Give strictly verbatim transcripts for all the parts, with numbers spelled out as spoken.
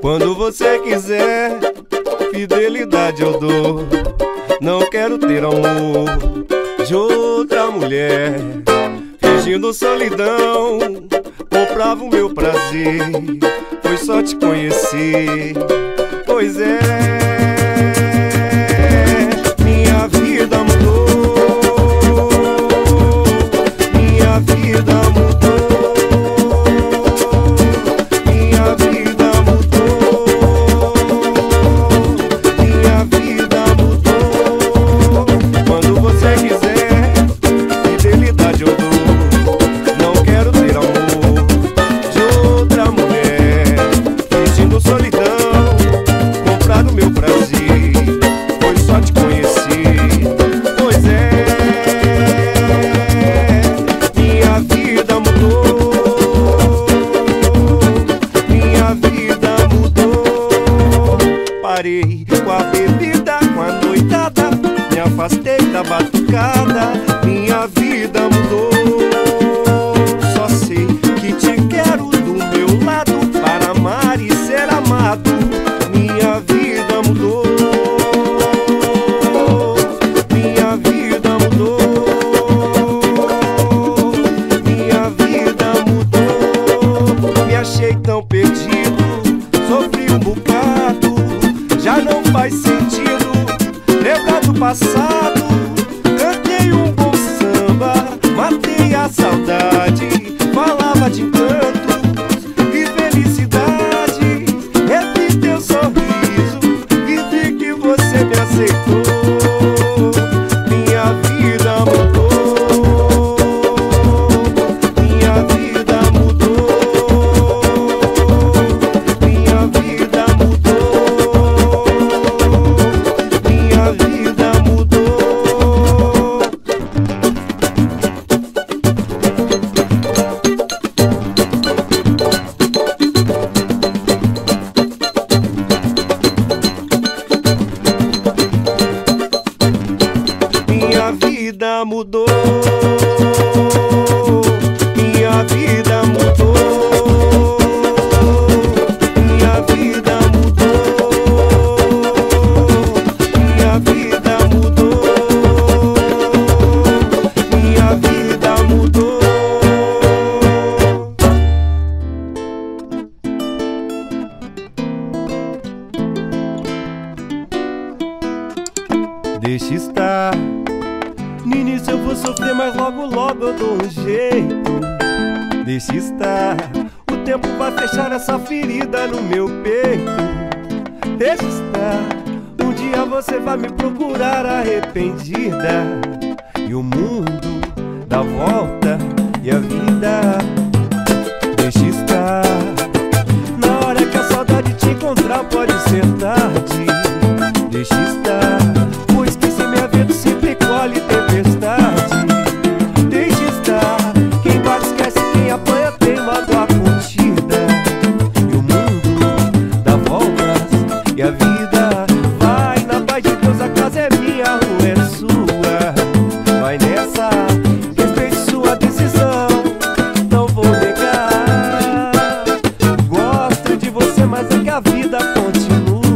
Quando você quiser, fidelidade eu dou. Não quero ter amor de outra mulher. Fingindo solidão, comprava o meu prazer. Foi só te conhecer, pois é. Minha vida mudou, minha vida mudou. Com a bebida, com a noitada, me afastei da batucada. Minha vida mudou. Só sei que te quero do meu lado, para amar e ser amado. Minha vida mudou. Minha vida mudou. Minha vida mudou. Me achei tão perdido, sofri um bocado. Já não faz sentido lembrar do passado. Cantei um bom samba, matei a saudade. Falava de encantos e felicidade. Revi teu sorriso e vi que você me aceitou. Minha vida mudou. Minha vida mudou. Minha vida mudou. Minha vida mudou, minha vida mudou, minha vida mudou, minha vida mudou, minha vida mudou. Deixa estar. No início eu vou sofrer, mas logo logo eu dou um jeito. Deixa estar, o tempo vai fechar essa ferida no meu peito. Deixa estar, um dia você vai me procurar arrependida. E o mundo dá volta e a vida. Deixa estar, na hora que a saudade te encontrar pode ser tarde. Deixa estar, pois que se minha vida se recolhe tempestade. Deixa estar, quem bate esquece, quem apanha tem mago a curtida. E o mundo dá voltas e a vida vai na paz de Deus. A casa é minha, a rua é sua. Vai nessa, respeite sua decisão, não vou negar. Gosto de você, mas é que a vida continua.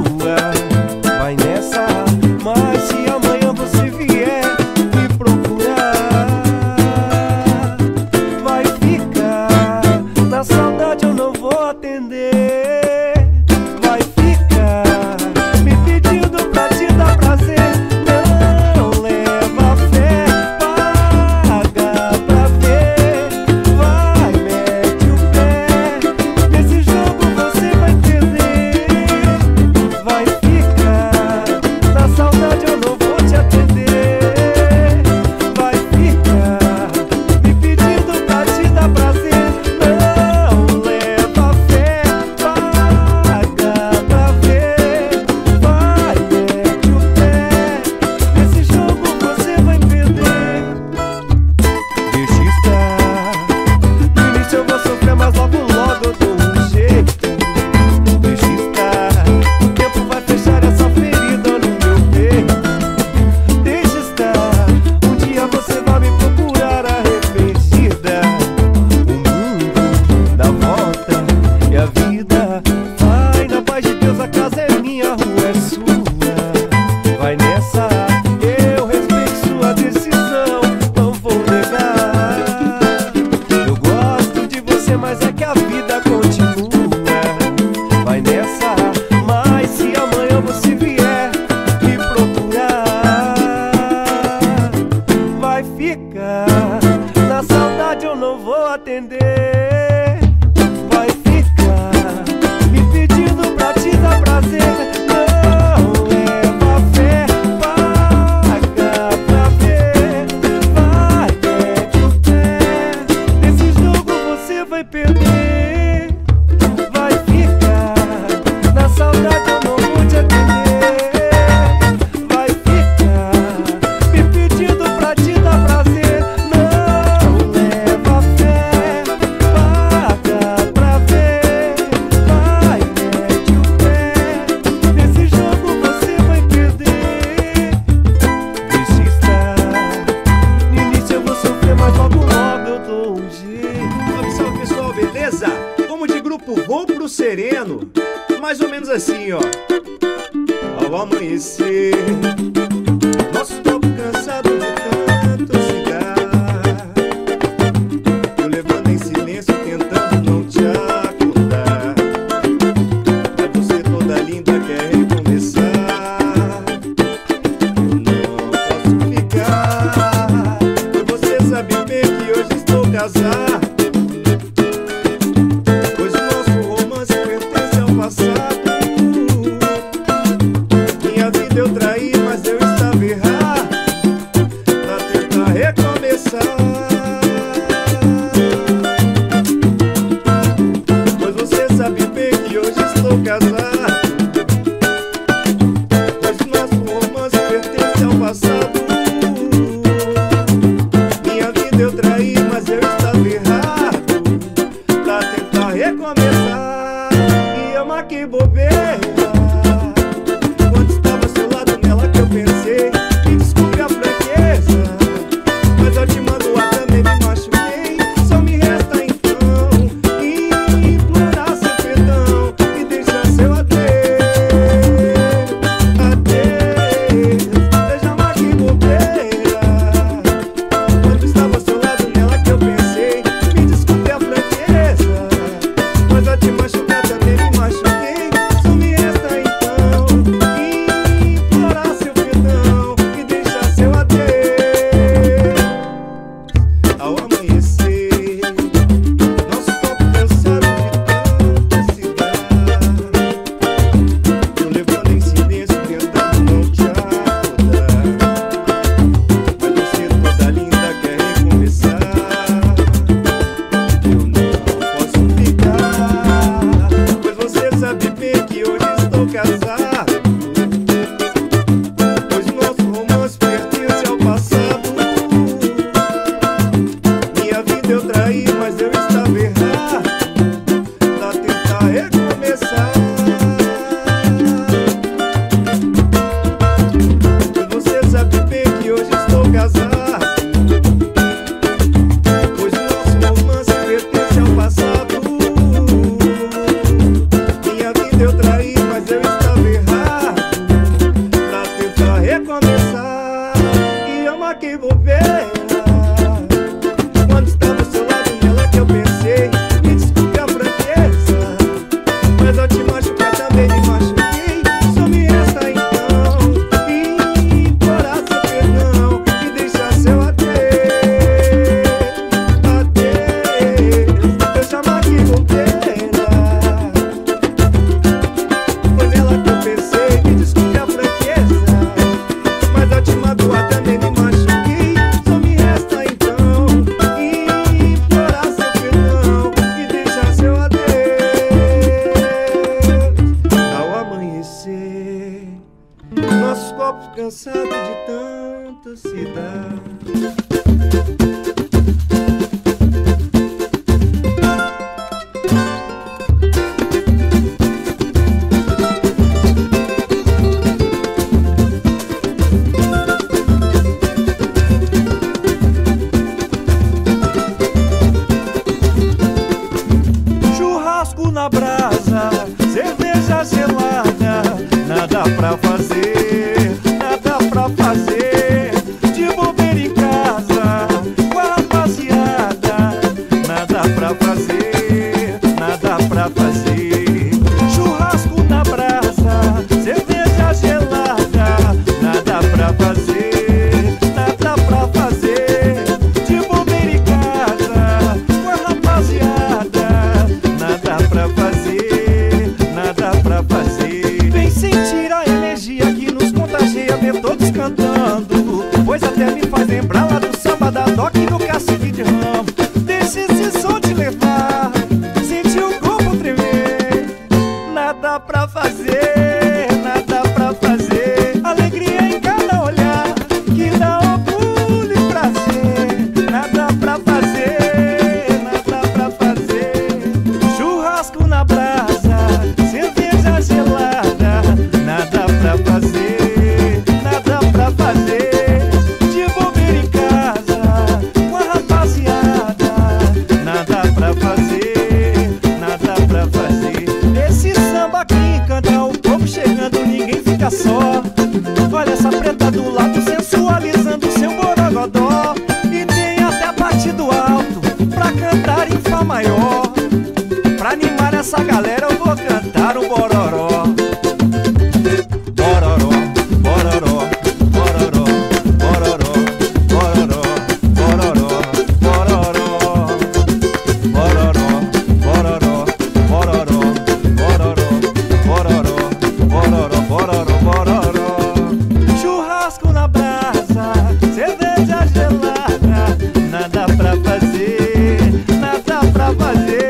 sereno, mais ou menos assim, ó. Ao amanhecer, nosso corpo cansado de tanto cigarro, eu levando em silêncio, tentando não te acordar. Mas você toda linda quer recomeçar. Eu não posso ficar, pois você sabe bem que hoje estou casado. Cansado de tanto se dar. Fazer de bobeira em casa. essa galera eu vou cantar um bororó. Bororó, bororó, bororó, bororó, bororó, bororó, bororó, bororó, bororó, bororó, bororó, bororó, bororó, bororó. Churrasco na brasa, cerveja gelada, nada pra fazer, nada pra fazer.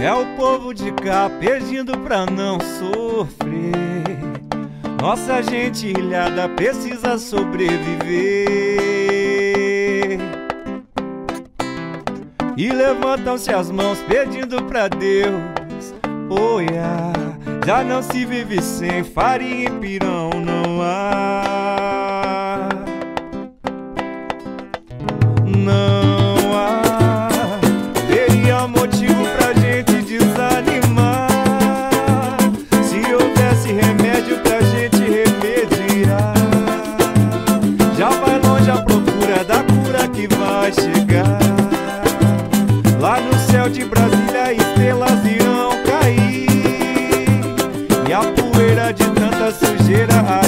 É o povo de cá pedindo pra não sofrer. Nossa gente ilhada precisa sobreviver. E levantam-se as mãos pedindo pra Deus. Oh, yeah. Já não se vive sem farinha e pirão, não há. Não há. Teria motivo pra desanimar se houvesse remédio pra gente remediar. Já vai longe a procura da cura que vai chegar. Lá no céu de Brasília estrelas irão cair e a poeira de tanta sujeira